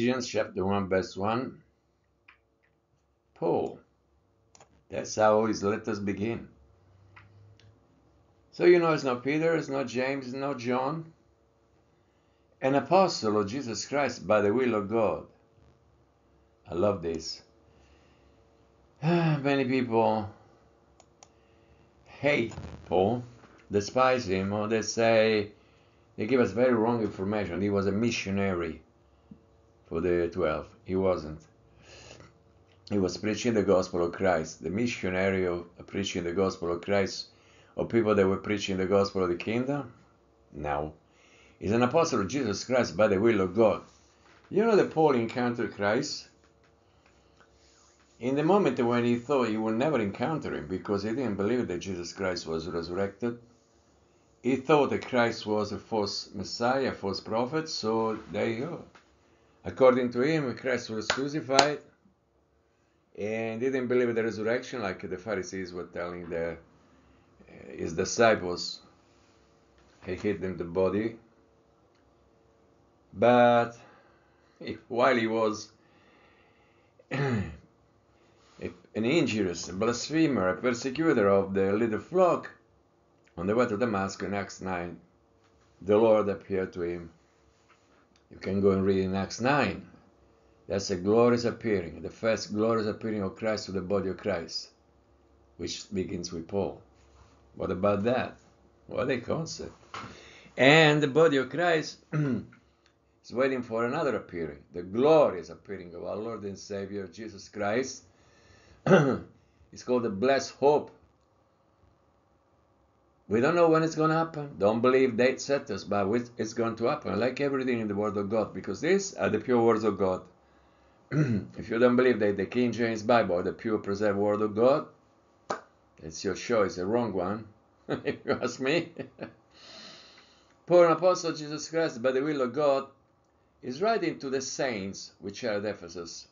Ephesians chapter 1 verse 1. Paul. That's how his letters begin. So you know it's not Peter, it's not James, it's not John. An apostle of Jesus Christ by the will of God. I love this. Many people hate Paul, despise him, or they say, they give us very wrong information. He was a missionary for the 12. He wasn't. He was preaching the gospel of Christ. The missionary of preaching the gospel of Christ, or people that were preaching the gospel of the kingdom? No. He's an apostle of Jesus Christ by the will of God. You know that Paul encountered Christ in the moment when he thought he would never encounter him, because he didn't believe that Jesus Christ was resurrected. He thought that Christ was a false Messiah, a false prophet, so there you go. According to him, Christ was crucified, and he didn't believe in the resurrection, like the Pharisees were telling his disciples. He hid in the body. But while he was an injurious, a blasphemer, a persecutor of the little flock, on the way to Damascus in Acts 9, the Lord appeared to him. You can go and read in Acts 9. That's a glorious appearing, the first glorious appearing of Christ to the body of Christ, which begins with Paul. What about that? What a concept. And the body of Christ is waiting for another appearing, the glorious appearing of our Lord and Savior Jesus Christ. It's called the blessed hope. We don't know when it's going to happen. Don't believe date setters, but it's going to happen, like everything in the Word of God, because these are the pure words of God. If you don't believe that the King James Bible or the pure preserved Word of God, it's your choice, a wrong one, if you ask me. Paul, an apostle of Jesus Christ by the will of God, is writing to the saints which are at Ephesus,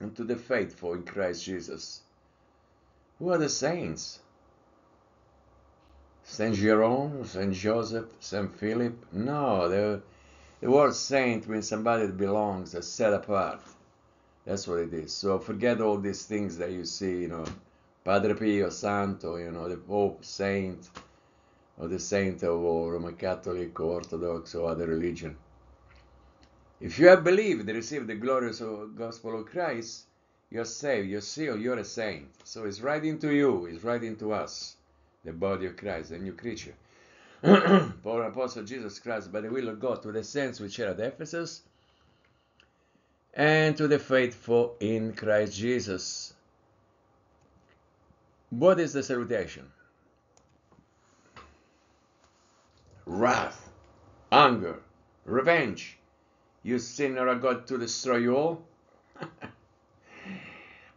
and to the faithful in Christ Jesus. Who are the saints? Saint Jerome, Saint Joseph, Saint Philip? No, the word saint means somebody that belongs, that's set apart. That's what it is. So forget all these things that you see, Padre Pio, Santo, the Pope, Saint, or the Saint of Roman Catholic, or Orthodox, or other religion. If you have believed and received the glorious gospel of Christ, you're saved, you're sealed, you're a saint. So it's right into you, it's right into us, the body of Christ, the new creature. Paul, apostle Jesus Christ, by the will of God, to the saints which are at Ephesus, and to the faithful in Christ Jesus. What is the salutation? Wrath, anger, revenge. You sinner, I got to destroy you all.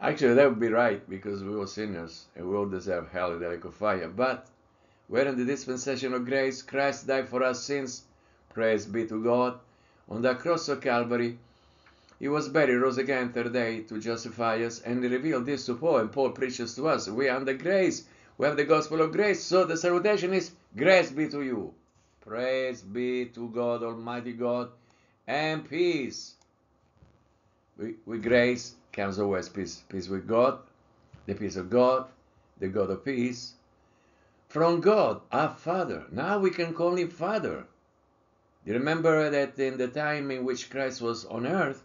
Actually, that would be right, because we were sinners and we all deserve hell and the lake of fire. But we're in the dispensation of grace. Christ died for our sins. Praise be to God. On the cross of Calvary, he was buried, rose again the third day to justify us, and he revealed this to Paul, and Paul preaches to us. We are under grace. We have the gospel of grace. So the salutation is, grace be to you. Praise be to God, Almighty God. And peace. With grace comes always peace. Peace with God, the peace of God, the God of peace. From God, our Father. Now we can call him Father. You remember that in the time in which Christ was on earth,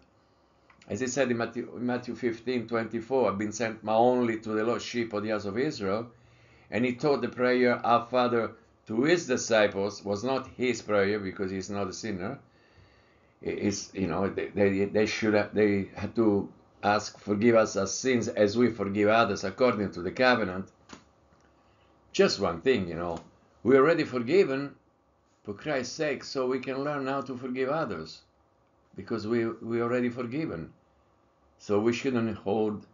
as he said in Matthew 15:24, I've been sent my only to the lost sheep of the house of Israel. And he taught the prayer, our Father, to his disciples. Was not his prayer, because he's not a sinner. It's, they had to ask, forgive us our sins as we forgive others according to the covenant. Just one thing, we're already forgiven for Christ's sake, so we can learn how to forgive others, because we're already forgiven. So we shouldn't hold,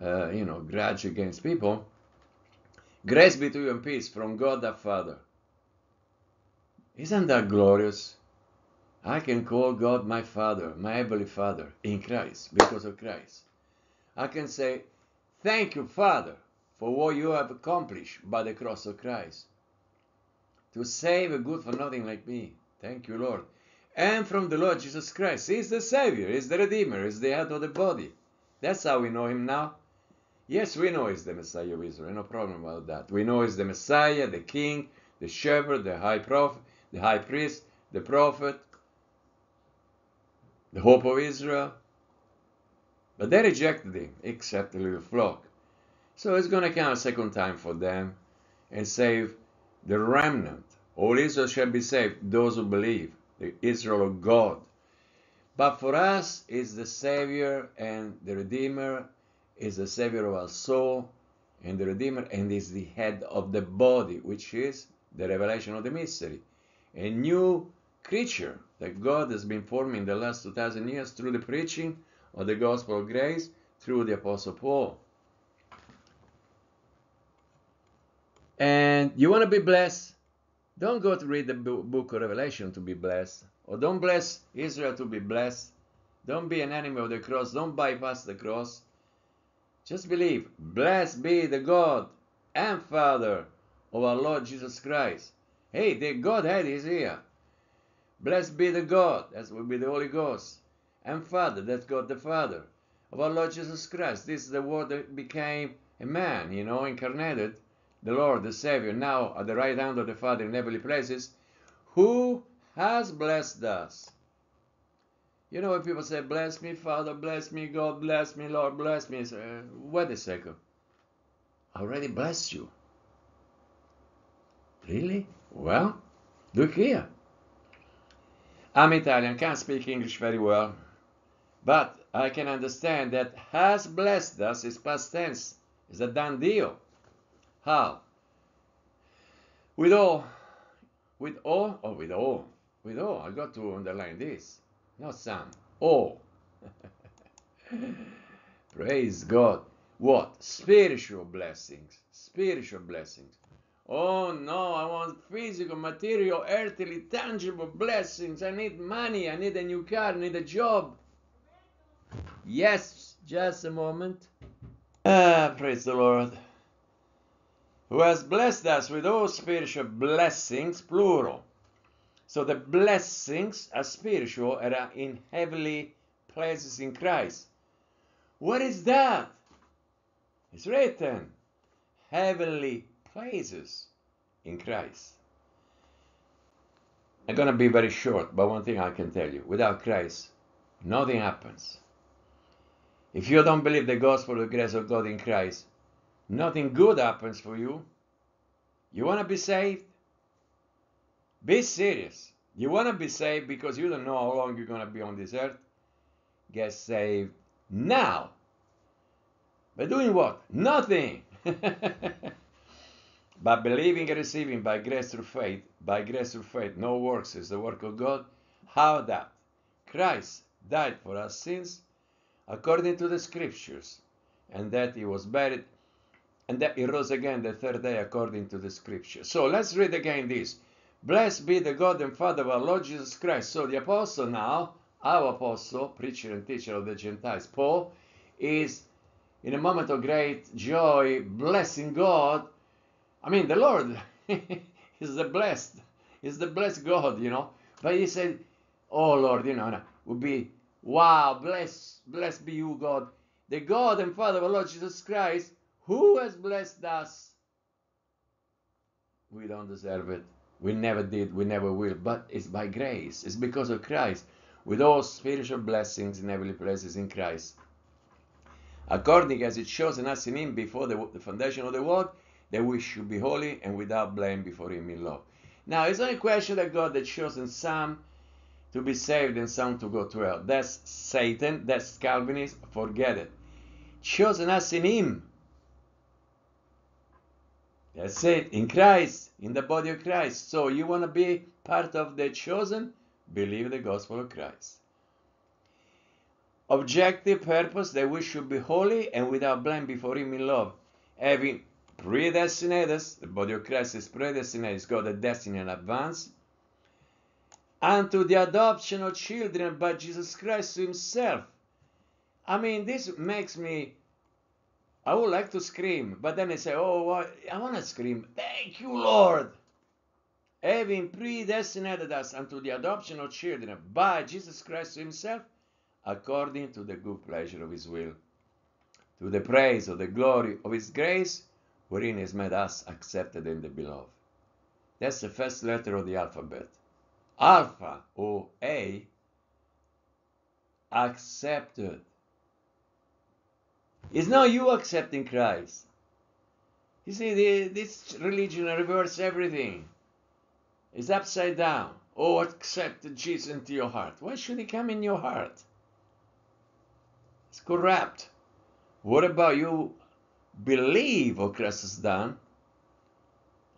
grudge against people. Grace be to you and peace from God our Father. Isn't that glorious? I can call God my Father, my Heavenly Father, in Christ, because of Christ. I can say, thank you, Father, for what you have accomplished by the cross of Christ, to save a good for nothing like me. Thank you, Lord. and from the Lord Jesus Christ. He is the Savior, He is the Redeemer, He is the head of the body. That's how we know Him now. Yes, we know He's the Messiah of Israel, no problem about that. We know He's the Messiah, the King, the Shepherd, the High Priest, the Prophet, the Hope of Israel. But they rejected Him, except the little flock. So it's going to come a second time for them and save the remnant. All Israel shall be saved, those who believe, the Israel of God. But for us, is the Savior and the Redeemer, is the Savior of our soul and the Redeemer, and is the head of the body, which is the revelation of the mystery. A new creature that God has been forming the last 2,000 years through the preaching of the gospel of grace through the Apostle Paul. And you want to be blessed? Don't go to read the book of Revelation to be blessed. Or don't bless Israel to be blessed. Don't be an enemy of the cross. Don't bypass the cross. Just believe. Blessed be the God and Father of our Lord Jesus Christ. Hey, the Godhead is here. Blessed be the God, that will be the Holy Ghost, and Father, that's God the Father, of our Lord Jesus Christ. This is the Word that became a man, you know, incarnated, the Lord, the Savior, now at the right hand of the Father in heavenly places, who has blessed us. You know, when people say, bless me, Father, bless me, God, bless me, Lord, bless me, say, wait a second, I already blessed you. Really? Well, look here. I'm Italian, can't speak English very well, but I can understand that has blessed us is past tense. It's a done deal. How? With all. I got to underline this, not some. All. Praise God. What? Spiritual blessings. Spiritual blessings. Oh no, I want physical, material, earthly, tangible blessings. I need money. I need a new car. I need a job. Yes, just a moment. Praise the Lord. Who has blessed us with all spiritual blessings, plural. So the blessings are spiritual and are in heavenly places in Christ. What is that? It's written. Heavenly places in Christ. I'm going to be very short, but one thing I can tell you. Without Christ, nothing happens. If you don't believe the gospel of grace of God in Christ, nothing good happens for you. You want to be saved? Be serious. You want to be saved because you don't know how long you're going to be on this earth. Get saved now. By doing what? Nothing. But believing and receiving by grace through faith, no works is the work of God. How that? Christ died for our sins according to the scriptures, and that He was buried, and that He rose again the third day according to the scripture. So let's read again this. Blessed be the God and Father of our Lord Jesus Christ. So the apostle now, our apostle, preacher and teacher of the Gentiles, Paul, is in a moment of great joy blessing God. I mean, the Lord is the blessed. He's the blessed God, you know. But he said, oh, Lord, you know, would be, wow, blessed be you, God. The God and Father of our Lord Jesus Christ, who has blessed us? We don't deserve it. We never did. We never will. But it's by grace. It's because of Christ. With all spiritual blessings in heavenly places in Christ. According as it shows in us in Him before the foundation of the world, that we should be holy and without blame before Him in love. Now, it's not a question that God has chosen some to be saved and some to go to hell. That's Satan, that's Calvinism, forget it. Chosen us in Him. That's it, in Christ, in the body of Christ. So you want to be part of the chosen? Believe the gospel of Christ. Objective purpose, that we should be holy and without blame before Him in love, having predestinate us, the body of Christ is predestinated, it's got a destiny in advance, unto the adoption of children by Jesus Christ to Himself. I mean, this makes me, I would like to scream, but then I say, oh, I want to scream, thank you, Lord. having predestinated us unto the adoption of children by Jesus Christ himself, according to the good pleasure of his will, to the praise of the glory of his grace, wherein he has made us accepted in the beloved. That's the first letter of the alphabet. Alpha, or A, accepted. It's not you accepting Christ. You see, this religion reverses everything. It's upside down. Oh, accept Jesus into your heart. Why should he come in your heart? It's corrupt. What about you believe what Christ has done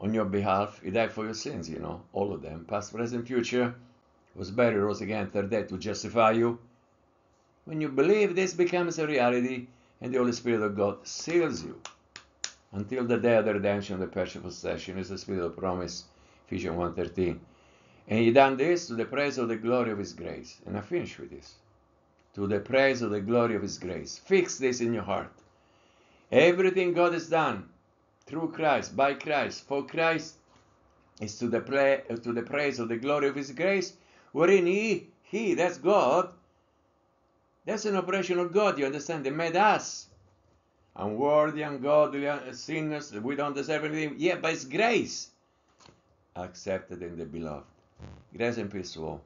on your behalf? He died for your sins, you know, all of them, past, present, future. Was buried, rose again, third day to justify you. When you believe, this becomes a reality, and the Holy Spirit of God seals you until the day of the redemption of the purchased possession. Is the Spirit of promise, Ephesians 1:13. And he done this to the praise of the glory of his grace. And I finish with this. To the praise of the glory of his grace. Fix this in your heart. Everything God has done through Christ, by Christ, for Christ, is to the praise of the glory of his grace, wherein he, that's God, that's an operation of God, you understand? He made us unworthy, ungodly, sinners, we don't deserve anything, yeah, but it's grace, accepted in the beloved. Grace and peace to all.